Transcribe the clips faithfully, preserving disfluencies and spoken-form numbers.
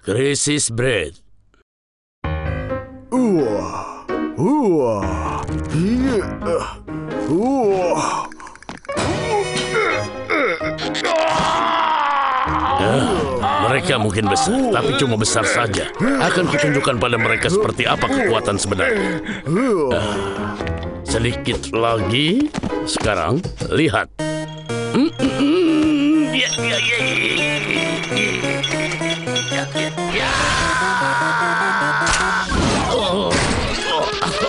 Krisis bread. Wah, wah, iya, wah. Mereka mungkin besar, tapi cuma besar saja. Akan kutunjukkan pada mereka seperti apa kekuatan sebenarnya. Uh, sedikit lagi. Sekarang, lihat. Mm -mm. Ya, ya, ya, ya.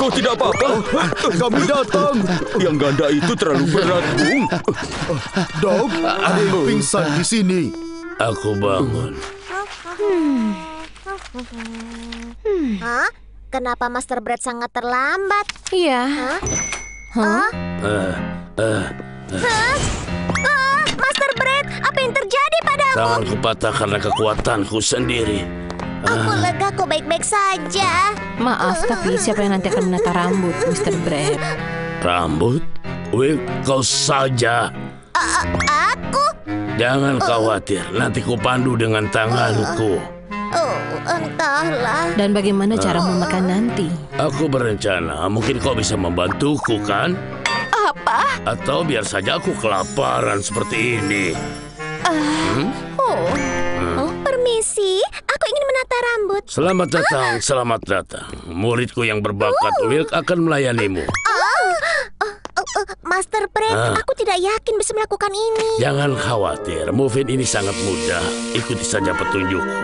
Kau tidak apa-apa? Kami datang. Yang ganda itu terlalu berat, Bung. Dog, ada yang pingsan di sini. Aku bangun. Hmm. Hmm. Hah? Kenapa Master Brad sangat terlambat? Iya. Hah? Hah? Uh, uh, uh. Hah? Ah, Master Brad, apa yang terjadi padamu? Tanganku patah karena kekuatanku sendiri. Aku lega, kok baik-baik saja. Maaf, tapi siapa yang nanti akan menata rambut, Mister Brad? Rambut? Wih, kau saja. A aku? Jangan khawatir, nanti ku pandu dengan tanganku. Oh, entahlah. Dan bagaimana cara memakan nanti? Aku berencana, mungkin kau bisa membantuku, kan? Apa? Atau biar saja aku kelaparan seperti ini. Uh, hmm? Oh, hmm. Oh, permisi, aku ingin menata rambut. Selamat datang, ah. selamat datang. Muridku yang berbakat, uh. Wilk, akan melayanimu. Oh. Master Brad, ah. aku tidak yakin bisa melakukan ini. Jangan khawatir, move ini sangat mudah. Ikuti saja petunjukku.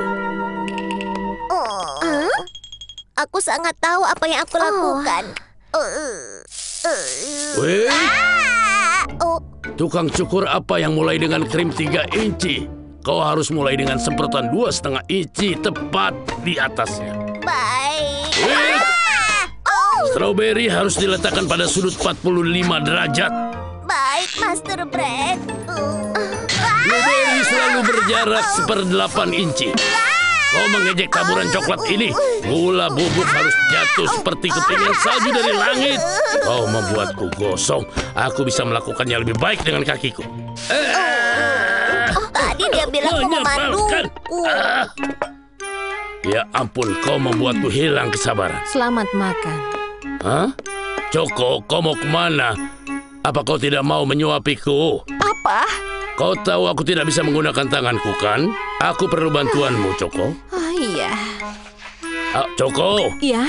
Oh. Huh? Aku sangat tahu apa yang aku oh. lakukan. Wih. Ah. Oh. Tukang cukur apa yang mulai dengan krim tiga inci? Kau harus mulai dengan semprotan dua setengah inci tepat di atasnya. Baik. Wih. Strawberry harus diletakkan pada sudut empat puluh lima derajat. Baik, Master Brad. Strawberry selalu berjarak seperdelapan inci. Kau mengejek taburan coklat ini. Gula bubuk harus jatuh seperti kepingan salju dari langit. Kau membuatku gosong. Aku bisa melakukannya lebih baik dengan kakiku. Tadi dia bilang memanduku. Ya ampun, kau membuatku hilang kesabaran. Selamat makan. Hah? Joko, kau mau kemana? Apa kau tidak mau menyuapiku? Apa? Kau tahu aku tidak bisa menggunakan tanganku, kan? Aku perlu bantuanmu, Joko. Oh, iya. Ah, Joko? Iya?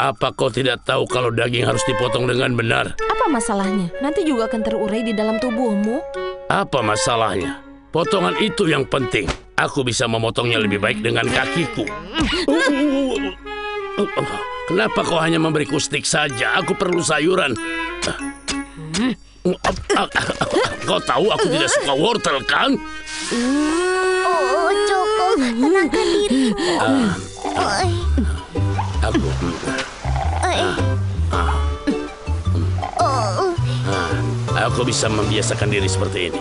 Apa kau tidak tahu kalau daging harus dipotong dengan benar? Apa masalahnya? Nanti juga akan terurai di dalam tubuhmu. Apa masalahnya? Potongan itu yang penting. Aku bisa memotongnya lebih baik dengan kakiku. Kenapa kau hanya memberiku stik saja? Aku perlu sayuran. Kau tahu aku tidak suka wortel, kan? Oh, Joko, tenangkan diri. Aku. Aku bisa membiasakan diri seperti ini.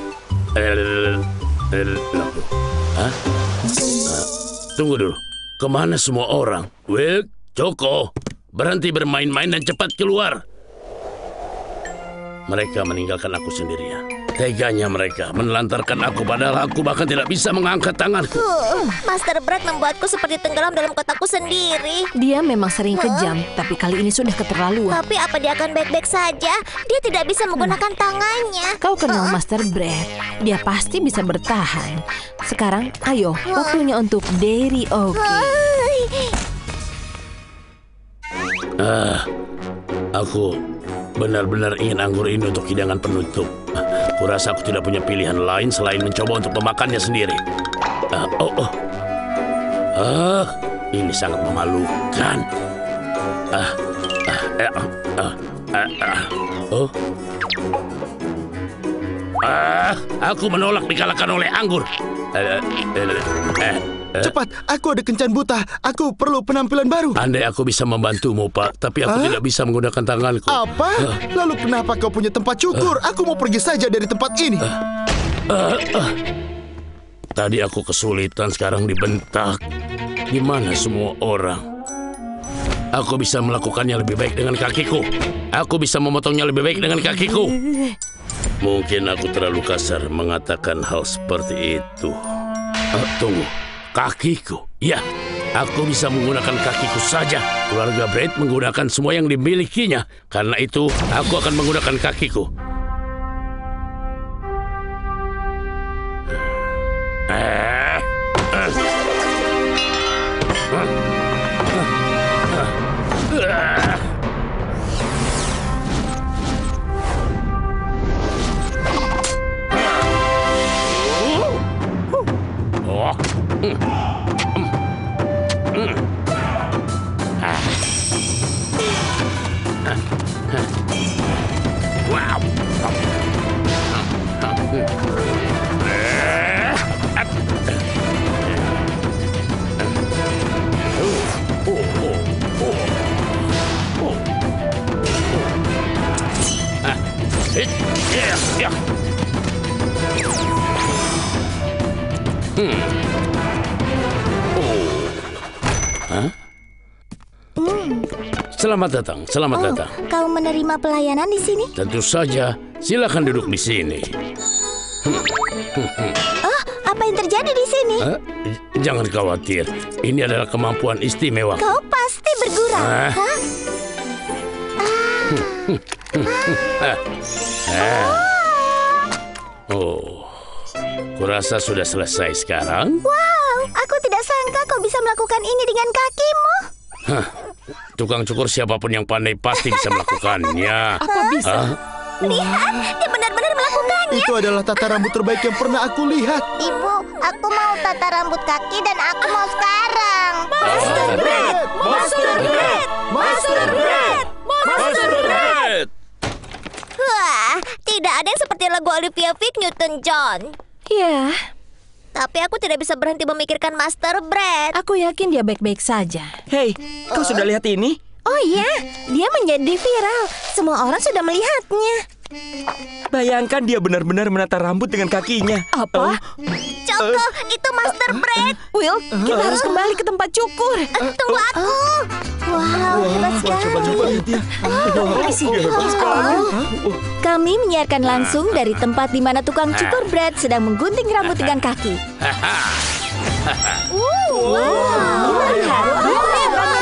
Tunggu dulu. Kemana semua orang? Wilk? Joko, berhenti bermain-main dan cepat keluar. Mereka meninggalkan aku sendirian. Teganya mereka menelantarkan aku, padahal aku bahkan tidak bisa mengangkat tanganku. Uh, Master Brad membuatku seperti tenggelam dalam kotakku sendiri. Dia memang sering kejam, huh? tapi kali ini sudah keterlaluan. Tapi apa dia akan baik-baik saja? Dia tidak bisa menggunakan hmm. tangannya. Kau kenal uh. Master Brad. Dia pasti bisa bertahan. Sekarang, ayo, uh. waktunya untuk Dairy Oki. Uh. Ah, aku benar-benar ingin anggur ini untuk hidangan penutup. Kurasa aku tidak punya pilihan lain selain mencoba untuk memakannya sendiri. Ah, oh, oh. Ah, ini sangat memalukan. Ah, ah, eh, ah, ah, ah, ah. Oh. Ah, aku menolak dikalahkan oleh anggur. Eh, eh, eh. Cepat, aku ada kencan buta. Aku perlu penampilan baru. Andai aku bisa membantumu, Pak, tapi aku Hah? tidak bisa menggunakan tanganku. Apa? Uh. Lalu kenapa kau punya tempat cukur? Uh. Aku mau pergi saja dari tempat ini. Uh. Uh. Uh. Tadi aku kesulitan, sekarang dibentak. Gimana semua orang? Aku bisa melakukannya lebih baik dengan kakiku. Aku bisa memotongnya lebih baik dengan kakiku. Mungkin aku terlalu kasar mengatakan hal seperti itu. Uh, tunggu. Kakiku, ya. Aku bisa menggunakan kakiku saja. Keluarga Braid menggunakan semua yang dimilikinya. Karena itu, aku akan menggunakan kakiku. Eh, eh. Eh. Selamat datang, selamat oh, datang. Kau menerima pelayanan di sini? Tentu saja. Silakan duduk di sini. Oh, apa yang terjadi di sini? Eh, jangan khawatir. Ini adalah kemampuan istimewa. Kau pasti bergurau. Ah. Hah? Ah. Ah. Oh, kurasa sudah selesai sekarang. Wow, aku tidak sangka kau bisa melakukan ini dengan kakimu. Hah. Tukang cukur siapapun yang pandai pasti bisa melakukannya. Apa bisa? Hah? Lihat, dia benar-benar melakukannya. Itu adalah tata rambut terbaik yang pernah aku lihat. Ibu, aku mau tata rambut kaki dan aku mau sekarang. Master Braid! Master Braid! Master Braid! Master Braid! Wah, tidak ada yang seperti lagu Olivia Vick Newton-John. Ya. Tapi aku tidak bisa berhenti memikirkan Master Braid. Aku yakin dia baik-baik saja. Hei, kau oh. sudah lihat ini? Oh iya, dia menjadi viral. Semua orang sudah melihatnya. Bayangkan dia benar-benar menata rambut dengan kakinya. Apa? Uh, Joko, uh, itu Master uh, Braid. Will, kita uh, harus kembali ke tempat cukur. Uh, Tunggu aku. Wow, hebat sekali. Coba-coba lihat ya. Kami menyiarkan langsung dari tempat di mana tukang cukur Braid sedang menggunting rambut dengan kaki. Wow, wow, hebat.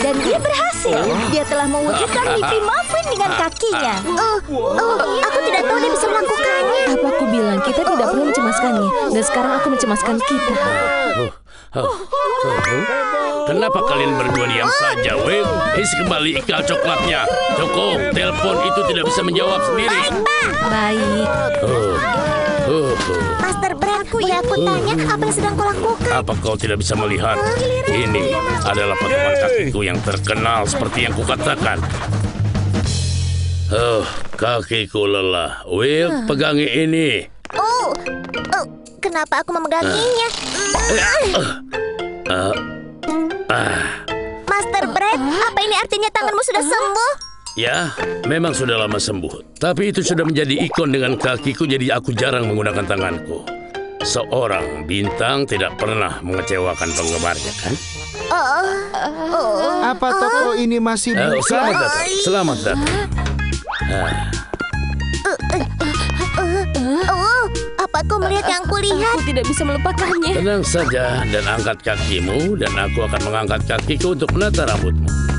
Dan dia berhasil. Dia telah mewujudkan mimpi Muffin dengan kakinya. Oh, oh, aku tidak tahu dia bisa melakukannya. Apa aku bilang kita tidak perlu mencemaskannya? Dan sekarang aku mencemaskan kita. Kenapa kalian berdua diam saja, Will? His kembali ikal coklatnya. Joko, telepon itu tidak bisa menjawab sendiri. Baik, Pak. Baik. Master Braid, boleh aku tanya apa yang sedang kau lakukan? Apa kau tidak bisa melihat? Ini adalah potongan kakiku yang terkenal seperti yang kukatakan. Oh, kakiku lelah. Will, pegangi ini. Oh, oh, kenapa aku memeganginya? Uh, uh. Master Braid, apa ini artinya tanganmu sudah sembuh? Ya, memang sudah lama sembuh. Tapi itu sudah menjadi ikon dengan kakiku, jadi aku jarang menggunakan tanganku. Seorang bintang tidak pernah mengecewakan penggemarnya, kan? Oh, oh, apa toko oh. ini masih buka? Uh, selamat datang, selamat datang. Ah. Uh, uh, uh, uh, oh, apa kau melihat yang aku lihat? Aku tidak bisa melupakannya. Tenang saja dan angkat kakimu, dan aku akan mengangkat kakiku untuk menata rambutmu.